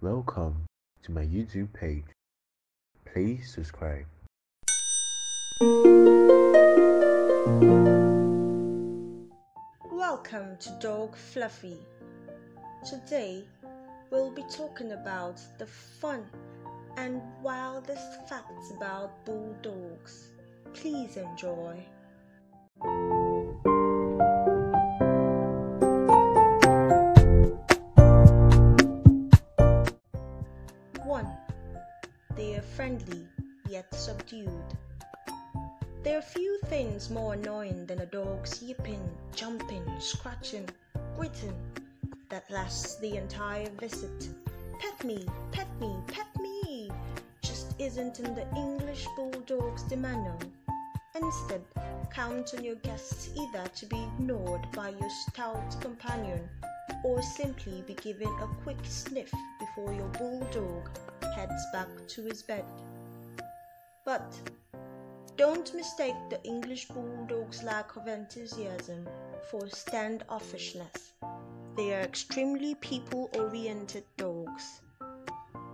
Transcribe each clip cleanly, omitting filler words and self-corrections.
Welcome to my YouTube page. Please subscribe. Welcome to Dog Fluffy. Today we'll be talking about the fun and wildest facts about bulldogs. Please enjoy. They are friendly, yet subdued. There are few things more annoying than a dog's yipping, jumping, scratching, gritting that lasts the entire visit. Pet me, pet me, pet me just isn't in the English Bulldog's demeanor. Instead, count on your guests either to be ignored by your stout companion or simply be given a quick sniff before your bulldog heads back to his bed. But don't mistake the English Bulldog's lack of enthusiasm for standoffishness. They are extremely people-oriented dogs,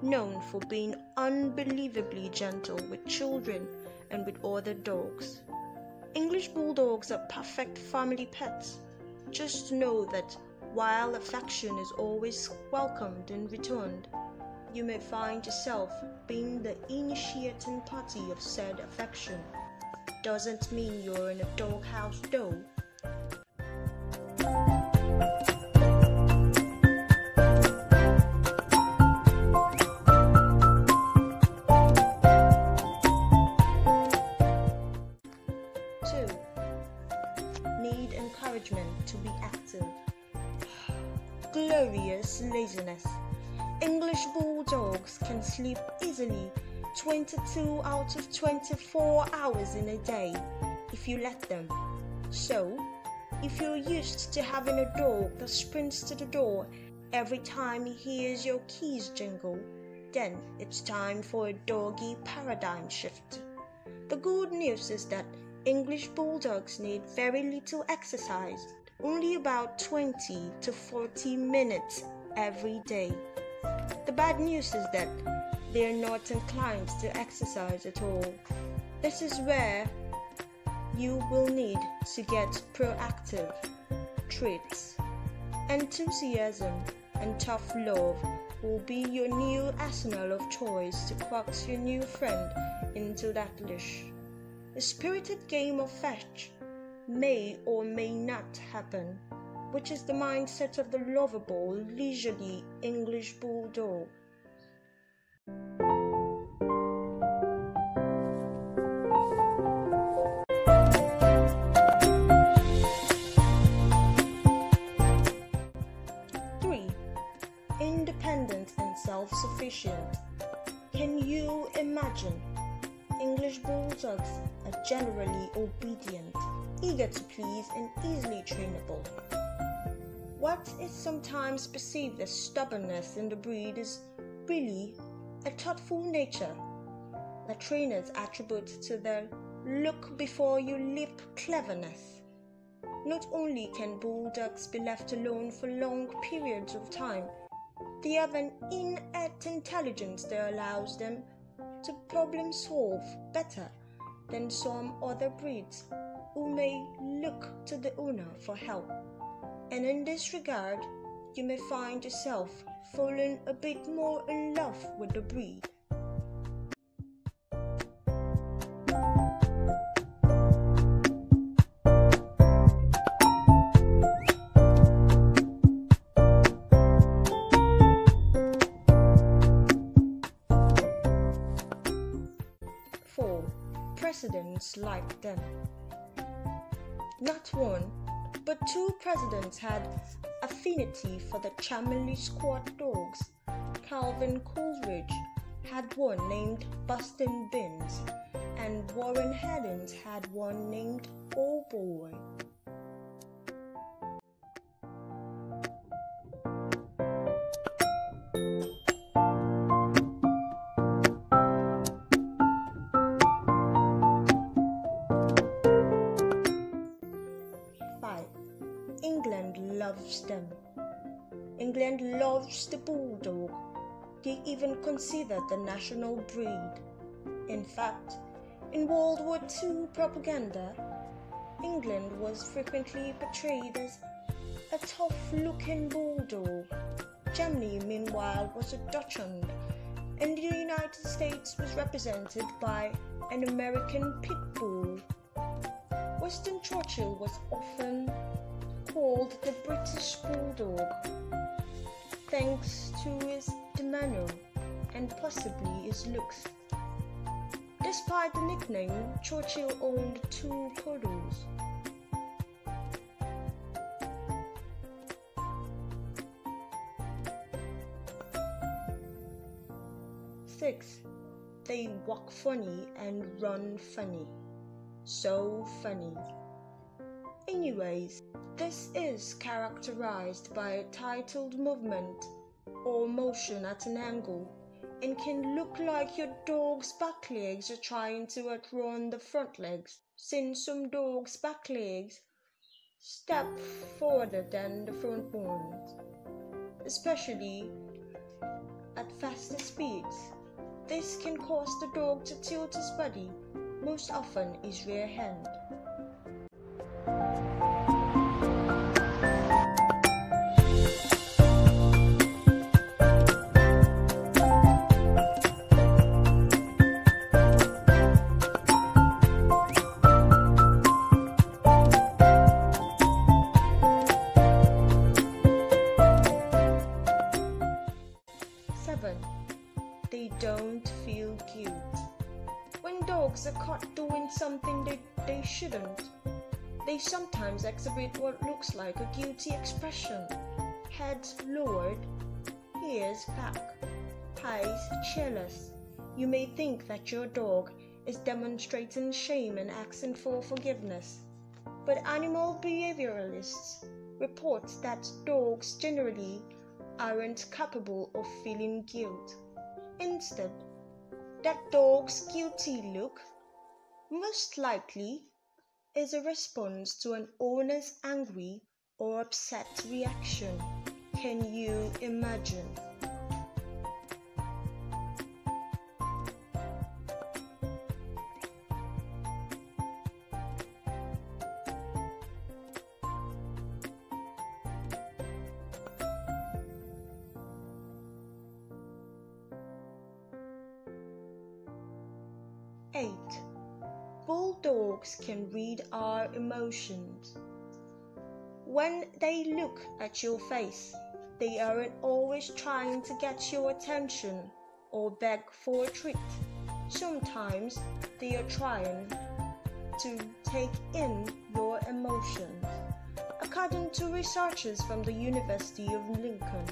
known for being unbelievably gentle with children and with other dogs. English Bulldogs are perfect family pets. Just know that while affection is always welcomed and returned, you may find yourself being the initiating party of said affection. Doesn't mean you're in a doghouse though. Need encouragement to be active. Glorious laziness. English Bulldogs can sleep easily 22 out of 24 hours in a day if you let them. So, if you're used to having a dog that sprints to the door every time he hears your keys jingle, then it's time for a doggy paradigm shift. The good news is that English Bulldogs need very little exercise, only about 20 to 40 minutes every day. The bad news is that they are not inclined to exercise at all. This is where you will need to get proactive. Traits, enthusiasm, and tough love will be your new arsenal of choice to coax your new friend into that leash. A spirited game of fetch may or may not happen, which is the mindset of the lovable, leisurely English Bulldog. Three. Independent and self-sufficient. Can you imagine? English Bulldogs are generally obedient, eager to please, and easily trainable. What is sometimes perceived as stubbornness in the breed is really a thoughtful nature that trainers attribute to their look-before-you-leap cleverness. Not only can bulldogs be left alone for long periods of time, they have an innate intelligence that allows them to problem-solve better than some other breeds who may look to the owner for help. And in this regard, you may find yourself falling a bit more in love with the breed. Four. Presidents like them. Not one, but two presidents had affinity for the charmingly squat dogs. Calvin Coolidge had one named Bustin' Bins, and Warren Harding had one named O'boy. England loves the bulldog. they even considered the national breed. In fact, in World War II propaganda, England was frequently portrayed as a tough-looking bulldog. Germany, meanwhile, was a Dachshund, and the United States was represented by an American pit bull. Winston Churchill was often called the British Bulldog, thanks to his demeanor and possibly his looks. Despite the nickname, Churchill owned two poodles. Six, they walk funny and run funny. So funny. Anyways, this is characterized by a titled movement or motion at an angle and can look like your dog's back legs are trying to outrun the front legs, since some dogs' back legs step further than the front ones, especially at faster speeds. This can cause the dog to tilt his body, most often his rear end. 7. They don't feel guilt. When dogs are caught doing something they shouldn't, they sometimes exhibit what looks like a guilty expression. Heads lowered, ears back, eyes cheerless. You may think that your dog is demonstrating shame and asking for forgiveness, but animal behavioralists report that dogs generally aren't capable of feeling guilt. Instead, that dog's guilty look most likely is a response to an owner's angry or upset reaction. Can you imagine? 8. Bulldogs can read our emotions. When they look at your face, they aren't always trying to get your attention or beg for a treat. Sometimes they are trying to take in your emotions. According to researchers from the University of Lincoln,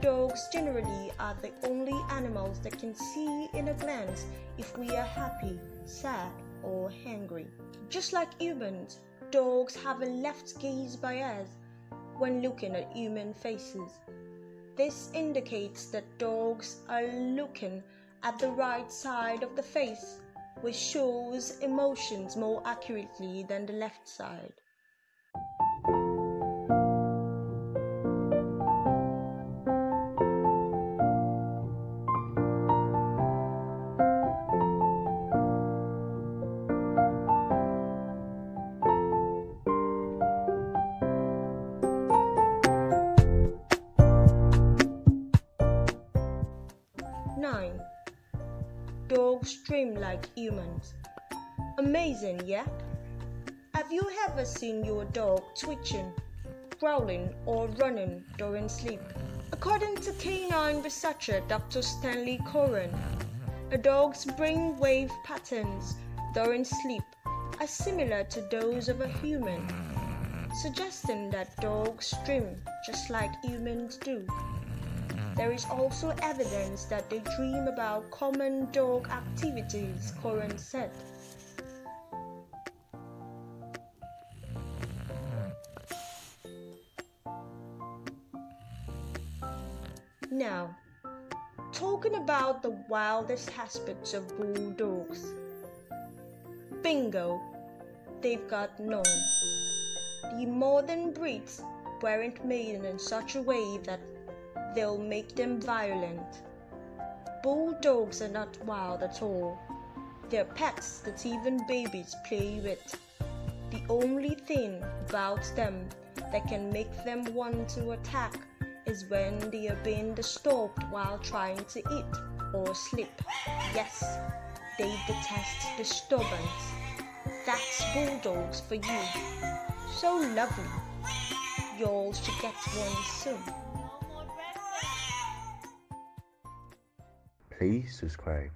dogs generally are the only animals that can see in a glance if we are happy, sad, or hungry. Just like humans, dogs have a left gaze bias when looking at human faces. This indicates that dogs are looking at the right side of the face, which shows emotions more accurately than the left side. 9. Dogs dream like humans. Amazing, yeah? Have you ever seen your dog twitching, growling, or running during sleep? According to canine researcher Dr. Stanley Coren, a dog's brainwave patterns during sleep are similar to those of a human, suggesting that dogs dream just like humans do. There is also evidence that they dream about common dog activities, Coren said. 9. Talking about the wildest aspects of bulldogs. Bingo! They've got none. The modern breeds weren't made in such a way that they'll make them violent. bulldogs are not wild at all. They're pets that even babies play with. The only thing about them that can make them want to attack is when they are being disturbed while trying to eat or sleep. Yes, they detest disturbance. That's bulldogs for you. So lovely. Y'all should get one soon. Please subscribe.